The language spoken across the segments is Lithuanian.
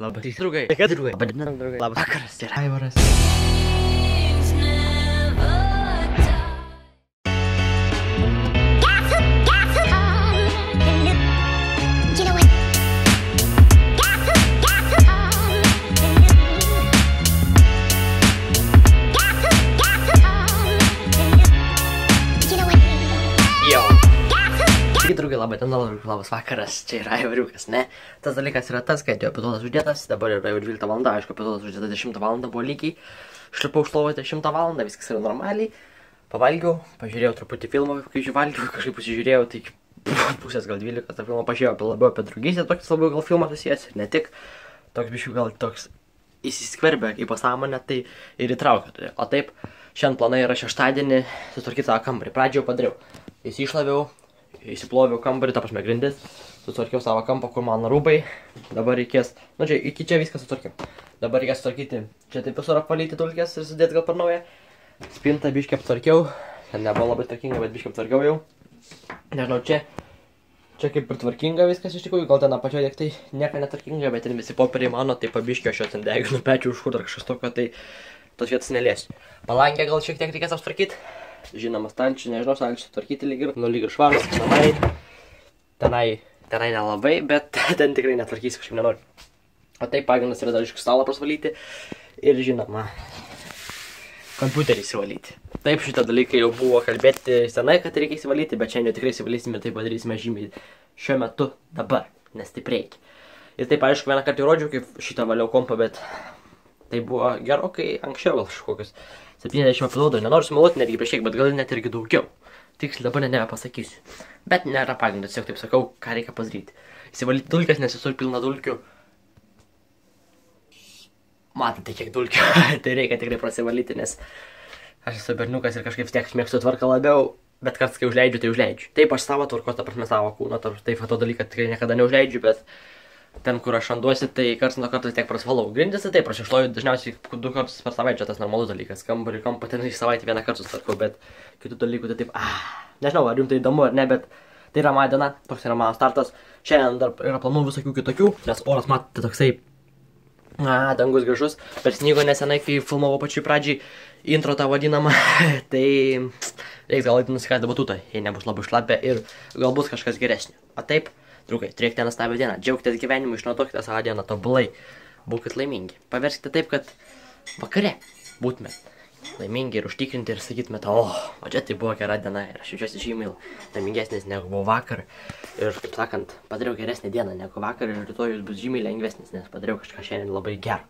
Labas vakaras ir Aivaras. Labai ten labas vakaras, čia yra Aivariukas, ne? Tas dalykas yra tas, kad jau epizodas uždėtas, dabar yra jau 12 valanda, aišku, epizodas uždėtas 10 valandą buvo lygiai. Šlipau užlovą 10 valandą, viskas yra normaliai. Pavalgiau, pažiūrėjau truputį filmą, kai valgiau, kažkaip pasižiūrėjau, tai pusės gal 12 tą filmą pažiūrėjau, labiau apie draugystę, toks labiau gal filmas susijęs ir ne tik. Toks biškių gal toks įsiskverbė į pasąmonę, tai ir įtraukė. O taip, šiandien planai yra šeštadienį sutvarkyti savo kambarį. Pradžioje padariau. Išlaviau. Įsiploviau kambarį, ta prasme grindis, sutvarkiau savo kampą, kur man rūbai, dabar reikės, nu čia, iki čia viską sutvarkiau, dabar reikės sutvarkyti, čia taip visur apvalyti dulkes ir sudėti gal per naują, spintą biškį aptvarkiau, ten nebuvo labai tvarkinga, bet biškį aptvarkiau jau, nežinau, čia kaip ir tvarkinga viskas iš tikrųjų, gal ten apačioje tiek tai nieko netvarkinga, bet ten visi popieriai mano, tai pabiškio aš jau ten deginu pečių už kur ar kažkas tokio, tai tos vietas neliesiu. Palangę gal šiek tiek reikės aptvarkyti. Žinomas, stančių, nežinau, stančių sutvarkyti lyg ir, nu lyg ir švaros, tenai nelabai, bet ten tikrai netvarkysiu, kažkaip nenoriu. O taip, pagrindas yra dar iš stalo prasvalyti ir, žinoma, kompiuterį įsivalyti. Taip, šitą dalyką jau buvo kalbėti senai, kad reikia įsivalyti, bet šiandien tikrai įsivalysime ir tai padarysime žymiai šiuo metu dabar, nes taip reikia. Ir taip, aišku, vieną kartą įrodžiau, kaip šitą valiau kompą, bet tai buvo gerokai anksčiau gal kažkokius 70 epizodų, nenoriu sumeluoti netgi prieš kiek, bet gal net irgi daugiau. Tiksliai dabar nebepasakysiu. Bet nėra pagrindas, tiesiog taip sakau, ką reikia padaryti. Įsivalyti dulkes, nes visur pilna dulkių. Matote, kiek dulkių. Tai reikia tikrai prasivalyti, nes aš esu berniukas ir kažkaip tiek mėgstu tvarką labiau, bet kartais kai užleidžiu, tai užleidžiu. Taip, aš savo tvarkos, ta prasme savo kūną, taip to dalyką tikrai niekada neužleidžiu, bet ten, kur aš randuosi, tai karts nuo karto tiek prasivalau. Grindis, taip, aš išloju dažniausiai 2 kartus per savaitę, tas normalus dalykas. Kambarį kampą ten į savaitę 1 kartą sutvarkau, bet kitų dalykų tai taip, nežinau, ar jums tai įdomu ar ne, bet tai yra mano diena, toks yra mano startas. Šiandien dar yra planų visokių kitokių, nes oras matote toksai, dangus gražus, per snygo nesenai, kai filmavo pačiu pradžiai intro tą vadinamą, tai reiks galvoti nusikalti batutą, jei nebus labai šlapia ir galbūt kažkas geresnio. O taip, draugai, turėkite nuostabią dieną, džiaugtės gyvenimu, išnaudokite savo dieną tobulai, būkite laimingi. Paverskite taip, kad vakare būtumėt laimingi ir užtikrinti ir sakytumėt, o čia tai buvo gera diena ir aš jaučiuosi žymiai laimingesnis negu buvo vakar. Ir, kaip sakant, padariau geresnį dieną negu vakar ir rytoj jūs bus žymiai lengvesnis, nes padariau kažką šiandien labai gero.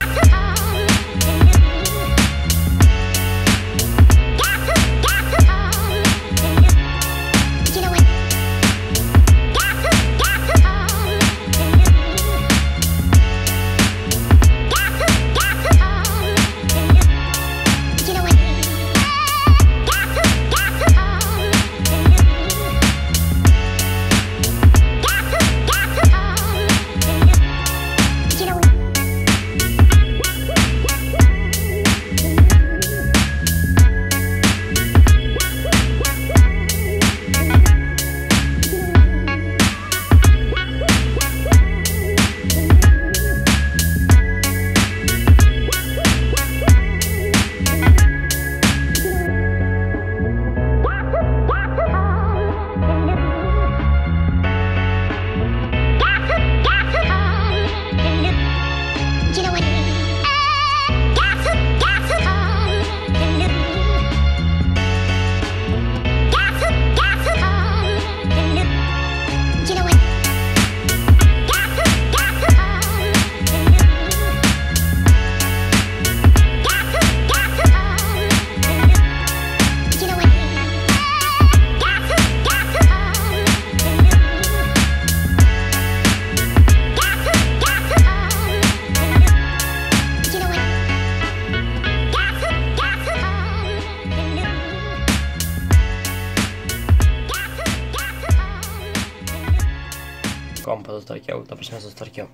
Kompą sutvarkiau, ta prasme sutvarkiau.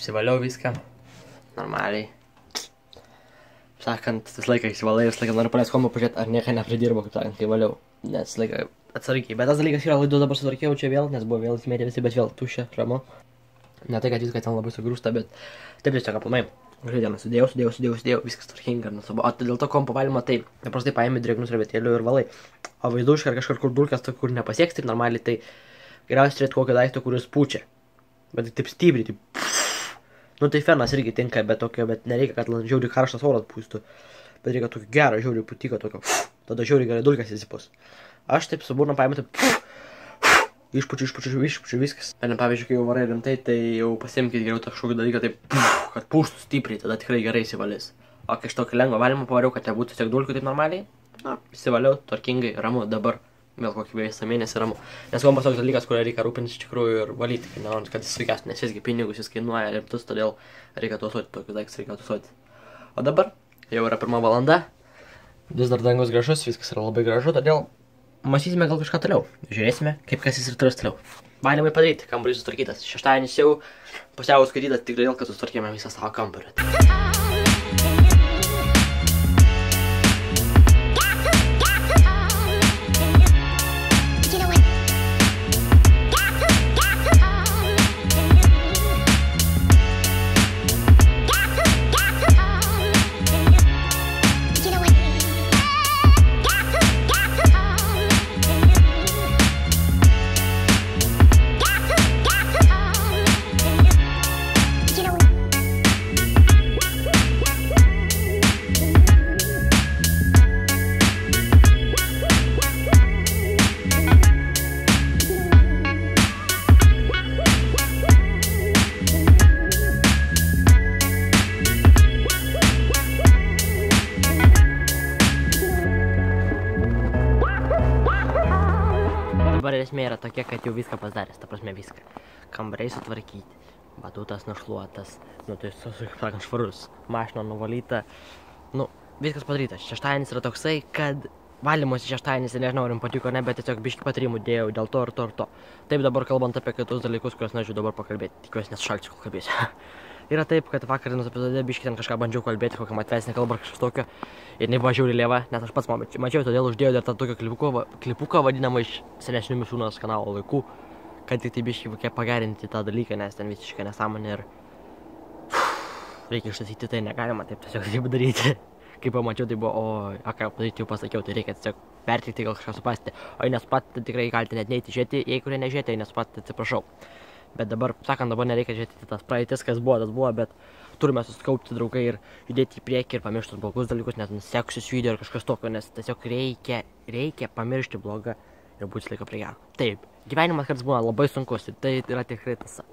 Įsivaliau viską. Normaliai. Sakant, vis laiką įsivalai ir vis laiką noriu paleist kompą pažiūrėti, ar nieko nepridirbo, kaip sakant, kai valiau. Nes vis laiką atsargiai. Bet tas dalykas yra, laidų dabar sutvarkiau čia vėl, nes buvo vėl įsimėtė visi, bet vėl tuščia, ramu. Ne tai, kad viskas ten labai sugrūsta, bet taip tiesiog aplamai. Žaidėme, sudėjau, viskas tvarkinga. O dėl to kompo valymą, tai paprastai paėmė drėgnus servetėlių ir valai. O vaizdu iškart kažkur kur dulkės, kur nepasieks, taip normaliai, tai geriausiai turėti kokio daikto, kuris pučia. Bet taip stipriai, taip... Nu tai fenas irgi tinka, bet tokio, bet nereikia, kad žiauriai karštas oras pūstų. Bet reikia tokio gero, žiauriai putiko tokio. Tada žiauriai gerai dulkės įsipus. Aš taip su burna paėmė, taip... Išpučiu, viskas. Ir pavyzdžiui, kai jau varai rimtai, tai jau pasiimkit geriau tą kažkokį dalyką, taip, kad puštų stipriai, tada tikrai gerai įsivalės. O kai iš tokį lengvą valymą pavariau, kad nebūtų tiek dulkių taip normaliai, na, įsivaliau, tvarkingai, ramu, dabar vėl kokį visą mėnesį ramu. Nes kompas toks dalykas, kurio reikia rūpintis iš tikrųjų ir valyti, kad jis sugestų, nes visgi pinigus jis kainuoja rimtus, todėl reikia tausoti, tokius daiktus reikia tausoti. O dabar jau yra 1 valanda, vis dar dangus gražus, viskas yra labai gražu, todėl mąstysime gal kažką toliau, žiūrėsime, kaip kas jis ir turės toliau. Valymai padaryti, kambarys sutvarkytas. Šeštadienis jau pusiau skaitytas, tik dėl, kad sutvarkėme visą savo kambarį. Esmė yra tokia, kad jau viską pasidaręs, ta prasme viską. Kambariai sutvarkyti, batutas nušluotas, nu tai švarus, mašina nuvalyta, nu viskas padaryta. Šeštadienis yra toksai, kad valymosi šeštadienis, nežinau, ar jums patiko, ne, bet tiesiog biškį patarimų dėjau dėl to ir to ir to. Taip dabar kalbant apie kitus dalykus, kuriuos nežinau dabar pakalbėti, tikiuosi nesušalksiu, kol kalbėsiu. Yra taip, kad vakar dienos epizode biškį ten kažką bandžiau kalbėti, kokiam atvesnė kalba ar kažkas tokio, ir jinai buvo žiauriai lėva, nes aš pats mačiau, todėl uždėjau dar tą tokio klipuką vadinamą iš senesnių Misiūnos kanalo laikų, kad tik tai biškį pagerinti tą dalyką, nes ten visiškai nesąmonė ir reikia ištaisyti, tai negalima taip tiesiog taip daryti. Kai pamačiau, tai buvo, o ką padaryti, jau pasakiau, tai reikia tiesiog pertikti, gal kažką supasti, o jei nesupasti, tikrai galite net neiti žiūrėti, jeigu nežiūrėti, jei nesupasti, atsiprašau. Bet dabar, sakant, dabar nereikia žiūrėti tas praeitis, kas buvo, tas buvo, bet turime susikaupti draugai ir judėti į priekį ir pamiršti tos blogus dalykus, net nuseksius video ir kažkas tokio, nes tiesiog reikia pamiršti blogą ir būti laiko prie gero. Taip, gyvenimas kartais būna labai sunkus ir tai yra tikrai tiesa.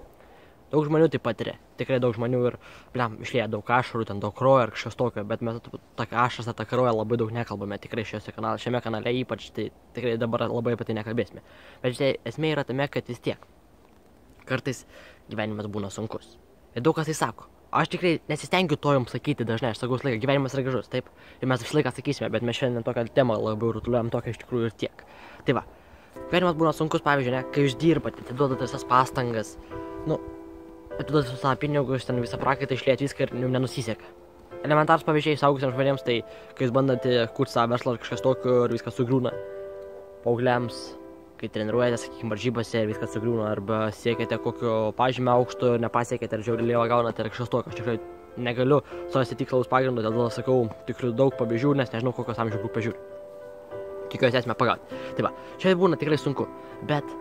Daug žmonių tai patiria, tikrai daug žmonių ir, bliam, išlieja daug ašarų, ten daug krojo ir kažkas tokio, bet mes tą ašarą, tą kroją labai daug nekalbame, tikrai šiame kanale ypač, tai tikrai dabar labai apie tai nekalbėsime. Bet štai esmė yra tame, kad vis tiek kartais gyvenimas būna sunkus. Ir daug kas tai sako. Aš tikrai nesistengiu to jums sakyti dažnai, aš sakau visą laiką, gyvenimas yra gražus, taip. Ir mes visą laiką sakysime, bet mes šiandien tokią temą labiau rutuliuojam, tokią iš tikrųjų ir tiek. Tai va, gyvenimas būna sunkus, pavyzdžiui, ne, kai jūs dirbate, atiduodate visas pastangas, nu, atiduodate su savo pinigus, ten visą prakaitą išlieti viską ir jums nenusiseka. Elementarūs pavyzdžiai suaugusiems žmonėms, tai kai jūs bandate kurti savo verslą ar kažkas tokio ir viskas sugriūna. Paaugliams, kai treniruojate, sakykim, varžybose ir viskas sugriūna, arba siekite kokio pažymio aukšto, nepasiekite ir žiauriai lėvą gaunate ir kažkas tokio. Aš tikrai negaliu surasti tikslaus pagrindo, dėl to sakau tikrai daug pavyzdžių, nes nežinau, kokios amžiaus grupės žiūri. Tikiuosi esame pagauti. Tai va, čia būna tikrai sunku, bet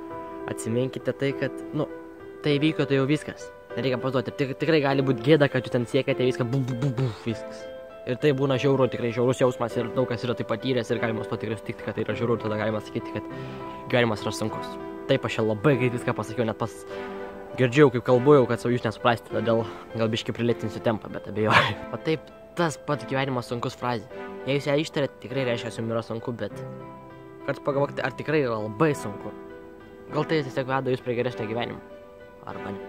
atsiminkite tai, kad, nu, tai vyko, tai jau viskas. Nereikia paduoti, tikrai gali būti gėda, kad jūs ten siekite viską, viskas. Ir tai būna žiauru, tikrai žiaurus jausmas ir daug kas yra tai patyręs ir galima su to tikrai sutikti, kad tai yra žiauru ir tada galima sakyti, kad gyvenimas yra sunkus. Taip aš labai greit viską pasakiau, net pas girdžiau, kaip kalbėjau, kad jūs nesuprasti, todėl gal biškai prilėtinsiu tempą, bet abejoju. O taip, tas pats gyvenimas sunkus frazė. Jei jūs ją ištarėt, tikrai reiškia, kad jums yra sunku, bet kartais pagalvokite, ar tikrai yra labai sunku. Gal tai tiesiog veda jūs prie geresnio gyvenimo. Arba ne.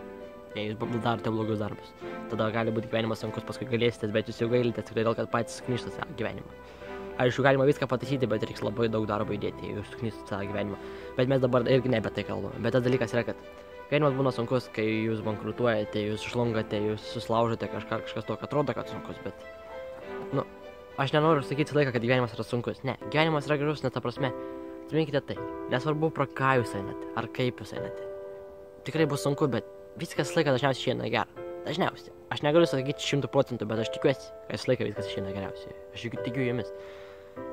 Jei jūs darote blogus darbus, tada gali būti gyvenimas sunkus, paskui galėsite, bet jūs jau gailite, tikrai dėl, kad patys knyštate savo gyvenimą. Aišku, galima viską pataisyti, bet reiks labai daug darbo įdėti, jei jūs knyštate savo gyvenimą. Bet mes dabar irgi ne apie tai kalbame. Bet tas dalykas yra, kad gyvenimas būna sunkus, kai jūs bankrutuojate, jūs išlungate, jūs suslaužote kažką, kažkas to, kad atrodo, kad sunkus, bet... Nu, aš nenoriu sakyti laiką, kad gyvenimas yra sunkus. Ne, gyvenimas yra gražus, net ta prasme. Atsiminkite tai. Nesvarbu, pro ką jūs einate, ar kaip jūs einate. Tikrai bus sunku, bet viskas laiką dažniausiai išeina gerą. Dažniausiai. Aš negaliu sakyti 100%, bet aš tikiuosi, kad visą laiką viskas išeina geriausiai. Aš tikiu jumis.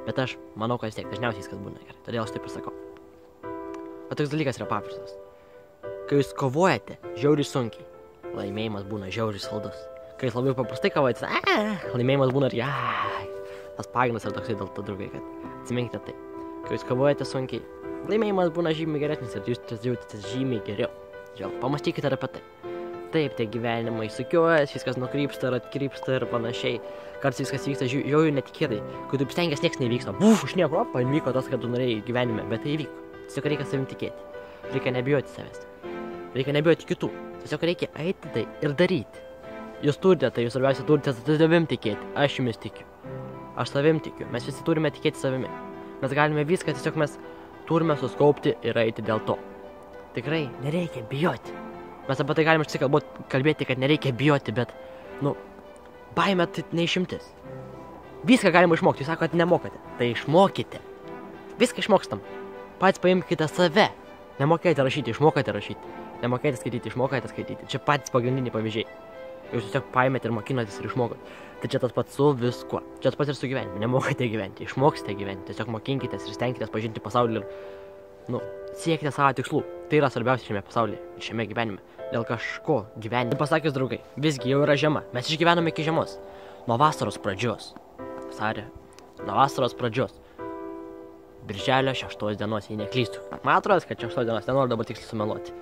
Bet aš manau, kad vis tiek dažniausiai viskas būna gerai. Todėl aš taip ir sakau. O toks dalykas yra paprastas. Kai jūs kovojate žiauriai sunkiai, laimėjimas būna žiauriai saldus. Kai jūs labai paprastai kovojate, laimėjimas būna ir jai. Tas pagrindas yra toksai dėl to, draugai, kad atsiminkite tai. Kai jūs kovojate sunkiai, laimėjimas būna žymiai geresnis ir jūs jautitės žymiai geriau. Žiūrėjau, pamastykite apie tai. Taip, tie gyvenimai sukiuojas, viskas nukrypsta ir atkrypsta ir panašiai. Kartais viskas vyksta jau netikėtai. Kai tu stengiasi, niekas nevyksta. Buf, iš nieko, įvyko tas, kad tu norėjai gyvenime, bet tai įvyko. Tiesiog reikia savim tikėti. Reikia nebijoti savęs. Reikia nebijoti kitų. Tiesiog reikia eiti tai ir daryti. Jūs turite tai, jūs svarbiausia turite savim tikėti. Aš jumis tikiu. Aš savim tikiu. Mes visi turime tikėti savimi. Mes galime viską, tiesiog mes turime suskaupti ir eiti dėl to. Tikrai nereikia bijoti. Mes apie tai galime kalbėti, kad nereikia bijoti, bet, nu, baimė tai neišimtis. Viską galima išmokti, jūs sakote, nemokate. Tai išmokite. Viską išmokstam. Patys paimkite save. Nemokėte rašyti, išmokate rašyti. Nemokėte skaityti, išmokate skaityti. Čia patys pagrindiniai pavyzdžiai. Jūs tiesiog paimėte ir mokinatės ir išmokote. Tai čia tas pats su viskuo. Čia tas pats ir su gyvenimu. Nemokate gyventi, išmoksite gyventi. Tiesiog mokinkitės ir stenkitės pažinti pasaulį ir, nu, siekite savo tikslų. Tai yra svarbiausia šiame pasaulyje, šiame gyvenime. Dėl kažko gyvenime. Pasakius, draugai, visgi jau yra žiema. Mes išgyvenome iki žiemos. Nuo vasaros pradžios. Vasarė. Nuo vasaros pradžios. Birželio 6 dienos, jei neklystu. Man atrodo, kad 6 dienos, nenoriu dabar tiksliai sumeluoti.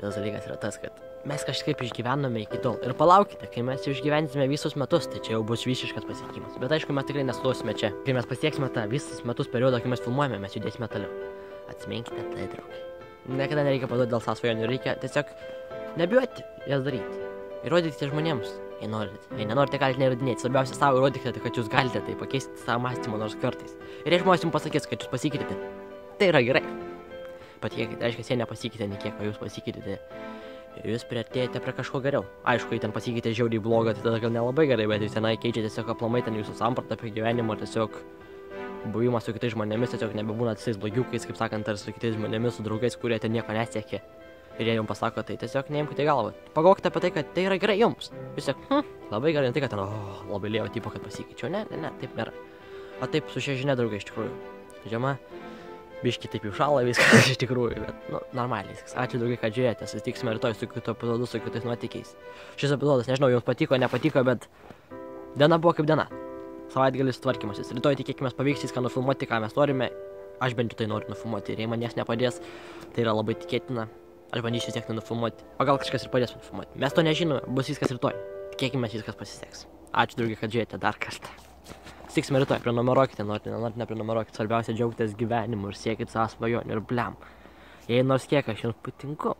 Tas dalykas yra tas, kad mes kažkaip išgyvenome iki tol. Ir palaukite, kai mes jau išgyvensime visus metus, tai čia jau bus visiškas pasiekimas. Bet aišku, mes tikrai nesustosime čia. Kai mes pasieksime tą visus metus periodą, kai mes filmuojame, mes judėsime toliau. Atsiminkite tai, draugai. Niekada nereikia paduoti dėl savo svajonių, reikia tiesiog nebijoti jas daryti. Įrodykite žmonėms, jei norite. Jei nenorite, galite neįrodinėti. Svarbiausia, savo įrodykite, kad jūs galite tai pakeisti savo mąstymą nors kartais. Ir jei žmonės jums pasakys, kad jūs pasikeitėte, tai yra gerai. Patikėkite, aišku, jei nepasikeitėte nei kiek, o jūs pasikeitėte. Jūs priartėjate prie kažko geriau. Aišku, jei ten pasikeitėte žiauriai blogą, tai tada gal nelabai gerai, bet jūs tenai keičiate tiesiog aplamai ten jūsų sampratą apie gyvenimą, tiesiog buvimas su kitais žmonėmis, tiesiog nebebūna tais blogiukais, kaip sakant, ar su kitais žmonėmis, su draugais, kurie ten nieko nesiekė. Ir jie jums pasako, tai tiesiog neimkite galvą. Pagalvokite apie tai, kad tai yra gerai jums. Tiesiog, labai gerai, tai kad ten, labai lėjo tipo, kad pasikeičiau. Ne, taip nėra. O taip su šia žinia, draugai, iš tikrųjų. Žiema, biški taip jau šalą viskas iš tikrųjų, bet, nu, normaliai viskas. Ačiū, draugai, kad žiūrėjote. Susitiksime rytoj su kitu epizodu, su kitais nuotykiais. Šis epizodas, nežinau, jums patiko, nepatiko, bet diena buvo kaip diena. Savaitgalis tvarkymasis. Rytoj tikėkime pavyks viską nufilmuoti, ką mes norime. Aš bent jau tai noriu nufilmuoti. Ir jei manęs nepadės, tai yra labai tikėtina. Aš bandysiu vis tiek nufilmuoti. O gal kažkas ir padės nufilmuoti. Mes to nežinome, bus viskas rytoj. Tikėkime, viskas pasiseks. Ačiū, draugai, kad žiūrėjote dar kartą. Sutiksime rytoj. Prenumeruokite, norite, nenorite, neprenumeruokite. Svarbiausia, džiaugtis gyvenimu ir siekit savo svajonių ir bliam. Jei nors kiek aš jums patinku.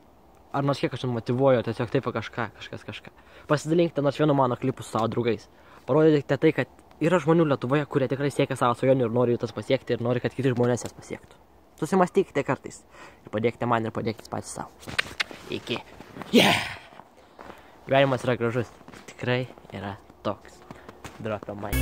Ar nors kiek aš jums motyvuoju, tiesiog taip kažką. Pasidalinkite nors vienu mano klipu su savo draugais. Parodykite tai, kad yra žmonių Lietuvoje, kurie tikrai siekia savo svajonių ir nori jų tas pasiekti ir nori, kad kiti žmonės jas pasiektų. Susimastykite kartais ir padėkite man ir padėkite patys savo. Iki. Gyvenimas yra gražus. Tikrai yra toks. Drop'o man.